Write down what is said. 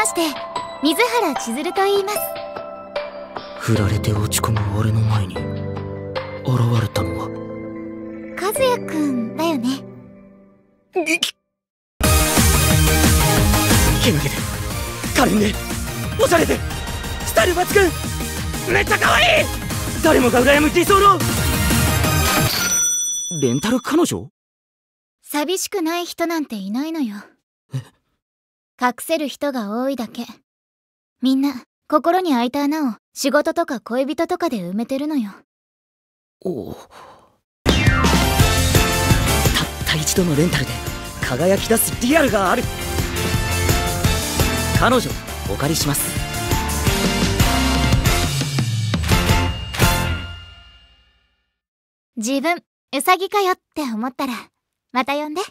まして、水原千鶴と言います。振られて落ち込む俺の前に現れたのは和也くんだよね。けなげで可憐でおしゃれでスタイル抜群、めっちゃ可愛い、誰もが羨む理想のレンタル彼女。寂しくない人なんていないのよ。隠せる人が多いだけ。みんな心に開いた穴を仕事とか恋人とかで埋めてるのよ。おう、たった一度のレンタルで輝き出すリアルがある。彼女お借りします。自分ウサギかよって思ったらまた呼んで。